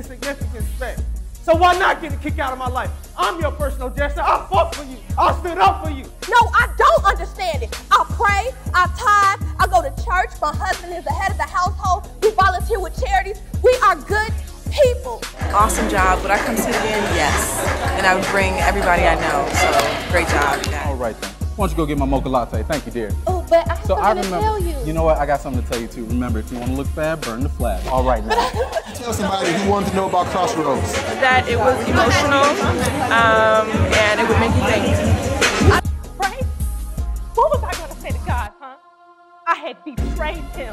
insignificant step. So why not get a kick out of my life? I'm your personal jester. I fought for you. I stood up for you. No, I don't understand it. I pray, I tithe, I go to church. My husband is the head of the household. We volunteer with charities. We are good people. Awesome job. Would I come sit again? Yes. And I would bring everybody I know. So great job, guys. All right, then. Why don't you go get my mocha latte? Thank you, dear. Oh, but I have something to tell you. You know what? I got something to tell you, too. Remember, if you want to look fab, burn the flag. All right, now. Tell somebody who wanted to know about Crossroads. That it was emotional, and it would make you think. I prayed? What was I going to say to God, huh? I had betrayed him.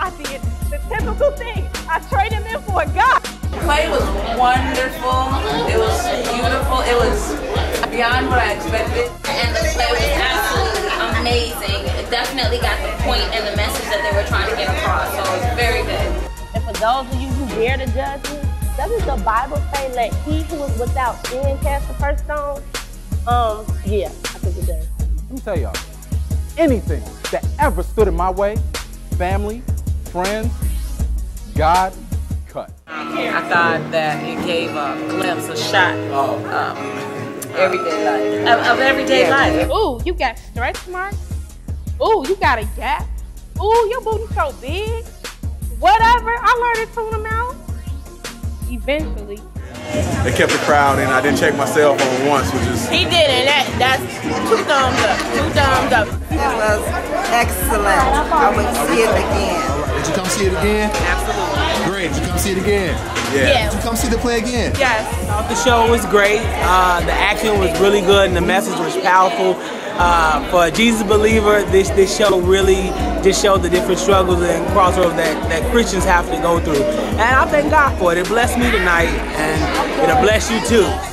I did the typical thing. I traded him in for a God. The play was wonderful. It was beautiful. It was beyond what I expected. And the play was absolutely amazing. It definitely got the point and the message that they were trying to get across, so it was very good. And for those of you who dare to judge me, doesn't the Bible say, let he who is without sin cast the first stone? Yeah, I think it does. Let me tell y'all, anything that ever stood in my way, family, friends, God, cut. I thought that it gave a glimpse, a shot of everyday life. Of everyday life. Ooh, you got stretch marks. Ooh, you got a gap. Ooh, your booty's so big. Whatever, I learned to tune them out eventually. They kept the crowd and I didn't check my cell phone once, which is... He did, and that's two thumbs up, two thumbs up. It was excellent. I would see it again. Did you come see it again? Absolutely. Great, did you come see it again? Yeah. Did you come see the play again? Yes. The show was great. The acting was really good and the message was powerful. For a Jesus believer, this show really just showed the different struggles and crossroads that Christians have to go through. And I thank God for it. It blessed me tonight and it'll bless you too.